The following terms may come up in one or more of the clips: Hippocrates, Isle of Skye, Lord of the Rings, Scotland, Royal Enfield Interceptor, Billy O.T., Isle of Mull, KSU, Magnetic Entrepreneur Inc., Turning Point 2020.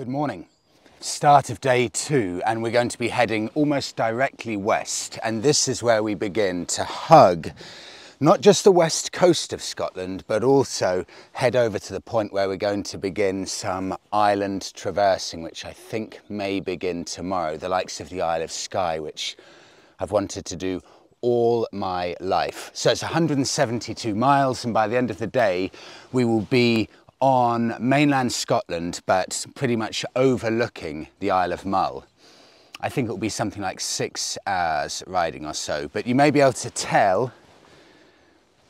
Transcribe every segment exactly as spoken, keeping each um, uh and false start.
Good morning. Start of day two, and we're going to be heading almost directly west, and this is where we begin to hug not just the west coast of Scotland, but also head over to the point where we're going to begin some island traversing, which I think may begin tomorrow, the likes of the Isle of Skye, which I've wanted to do all my life. So it's one hundred seventy-two miles, and by the end of the day we will be on mainland Scotland, but pretty much overlooking the Isle of Mull. I think it'll be something like six hours riding or so, but you may be able to tell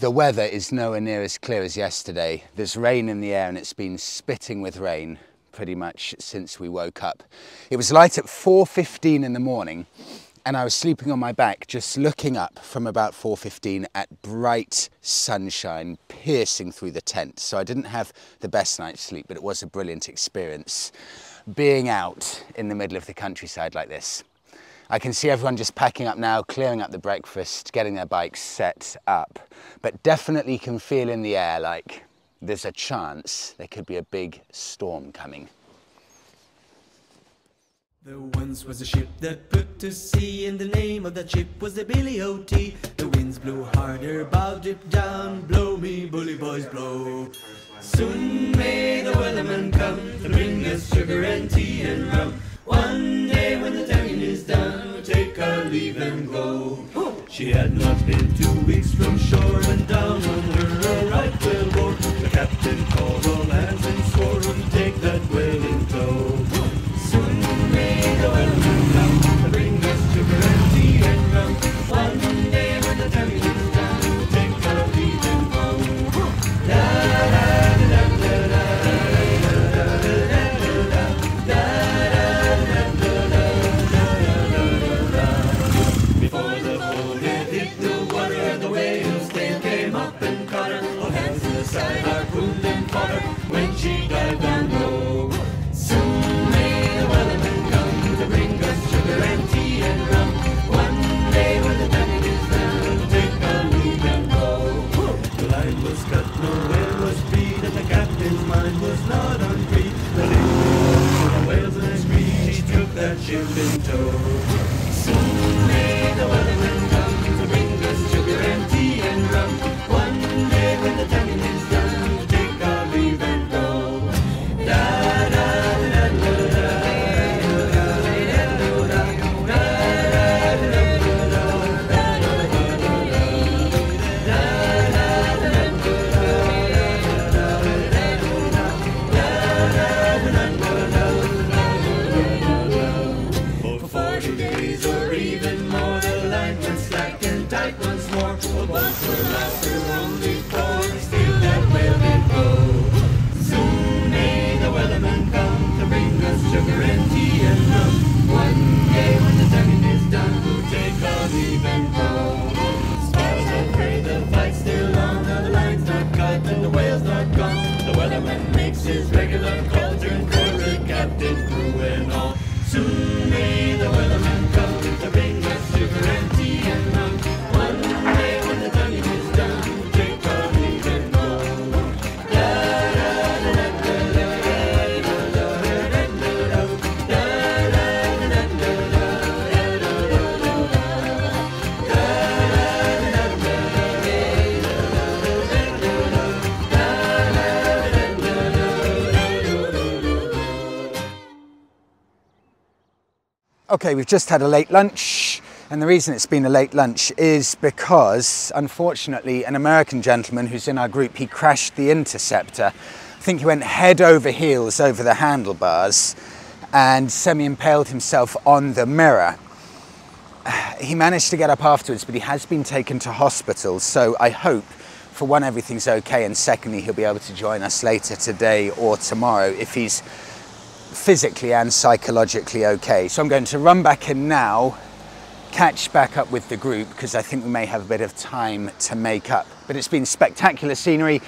the weather is nowhere near as clear as yesterday. There's rain in the air, and it's been spitting with rain pretty much since we woke up. It was light at four fifteen in the morning, and I was sleeping on my back, just looking up from about four fifteen at bright sunshine piercing through the tent. So I didn't have the best night's sleep, but it was a brilliant experience being out in the middle of the countryside like this. I can see everyone just packing up now, clearing up the breakfast, getting their bikes set up, but definitely can feel in the air like there's a chance there could be a big storm coming. There once was a ship that put to sea, and the name of that ship was the Billy O T The winds blew harder, bow dipped down, blow me, bully boys, blow. Soon may the weatherman come to bring us sugar and tea and rum. One day when the tagging is done, we'll take our leave and go. She had not been two weeks from shore, and down on her a right whale bore. The captain called all hands and swore to take that whale in tow. Okay, we've just had a late lunch, and the reason it's been a late lunch is because, unfortunately, an American gentleman who's in our group, he crashed the Interceptor. I think he went head over heels over the handlebars and semi-impaled himself on the mirror. He managed to get up afterwards, but he has been taken to hospital, so I hope, for one, everything's okay, and secondly, he'll be able to join us later today or tomorrow if he's physically and psychologically okay. So I'm going to run back in now, catch back up with the group, because I think we may have a bit of time to make up. But it's been spectacular scenery.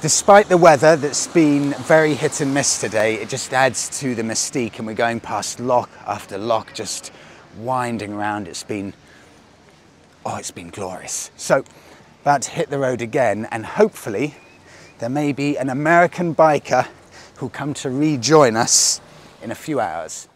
Despite the weather that's been very hit and miss today, it just adds to the mystique, and we're going past lock after lock, just winding around. It's been, oh, it's been glorious. So about to hit the road again, and hopefully there may be an American biker who'll come to rejoin us in a few hours.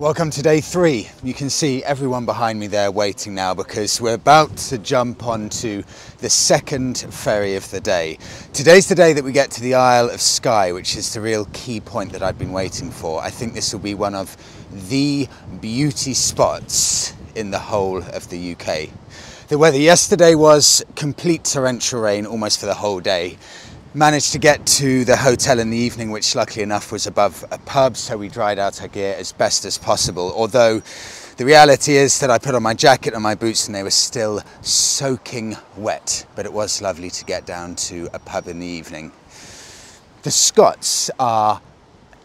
Welcome to day three. You can see everyone behind me there waiting now because we're about to jump onto the second ferry of the day. Today's the day that we get to the Isle of Skye, which is the real key point that I've been waiting for. I think this will be one of the beauty spots in the whole of the U K. The weather yesterday was complete torrential rain almost for the whole day. Managed to get to the hotel in the evening, which luckily enough was above a pub, so we dried out our gear as best as possible, although the reality is that I put on my jacket and my boots and they were still soaking wet, but it was lovely to get down to a pub in the evening. The Scots are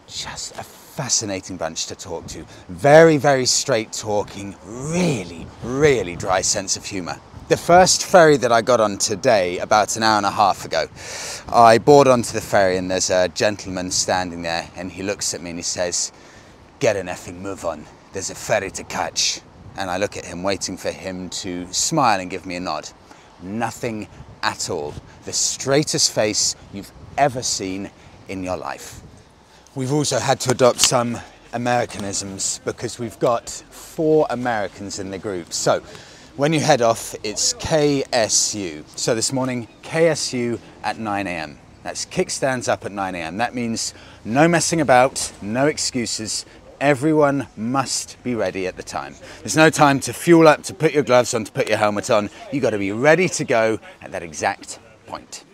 just a fascinating bunch to talk to. Very, very straight talking, really, really dry sense of humour. The first ferry that I got on today, about an hour and a half ago, I board onto the ferry and there's a gentleman standing there and he looks at me and he says, "Get an effing move on, there's a ferry to catch." And I look at him waiting for him to smile and give me a nod. Nothing at all. The straightest face you've ever seen in your life. We've also had to adopt some Americanisms because we've got four Americans in the group. So, when you head off, it's K S U. So this morning, K S U at nine A M. That's kickstands up at nine A M. That means no messing about, no excuses. Everyone must be ready at the time. There's no time to fuel up, to put your gloves on, to put your helmet on. You've got to be ready to go at that exact point.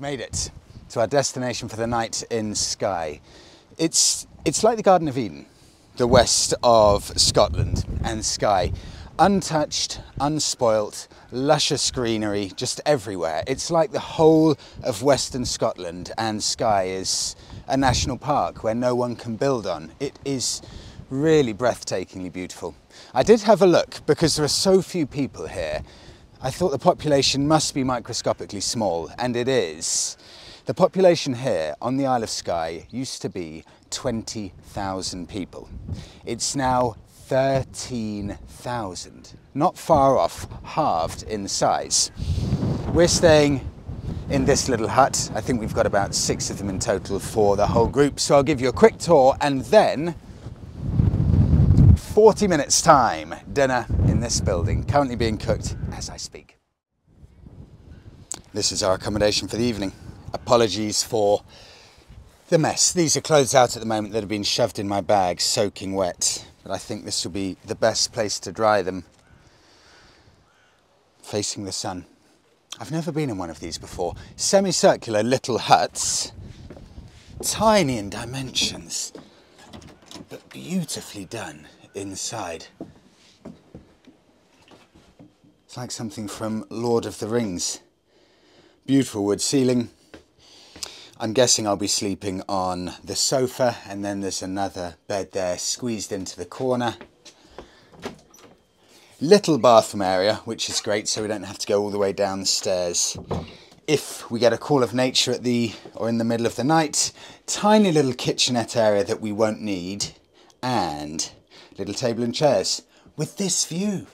Made it to our destination for the night in Skye. It's, it's like the Garden of Eden, the west of Scotland and Skye. Untouched, unspoilt, luscious greenery just everywhere. It's like the whole of Western Scotland and Skye is a national park where no one can build on. It is really breathtakingly beautiful. I did have a look because there are so few people here. I thought the population must be microscopically small, and it is. The population here on the Isle of Skye used to be twenty thousand people. It's now thirteen thousand, not far off, halved in size. We're staying in this little hut. I think we've got about six of them in total for the whole group, so I'll give you a quick tour, and then forty minutes time, dinner in this building, currently being cooked as I speak. This is our accommodation for the evening. Apologies for the mess. These are clothes out at the moment that have been shoved in my bag, soaking wet, but I think this will be the best place to dry them, facing the sun. I've never been in one of these before. Semicircular little huts, tiny in dimensions, but beautifully done inside. It's like something from Lord of the Rings. Beautiful wood ceiling. I'm guessing I'll be sleeping on the sofa, and then there's another bed there squeezed into the corner. Little bathroom area, which is great, so we don't have to go all the way down the stairs. If we get a call of nature at the or in the middle of the night, tiny little kitchenette area that we won't need, and little table and chairs with this view.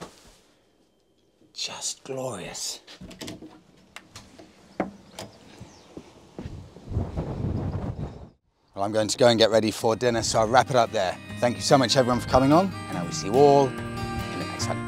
Just glorious. Well, I'm going to go and get ready for dinner, so I'll wrap it up there. Thank you so much everyone for coming on, and I will see you all in the next one.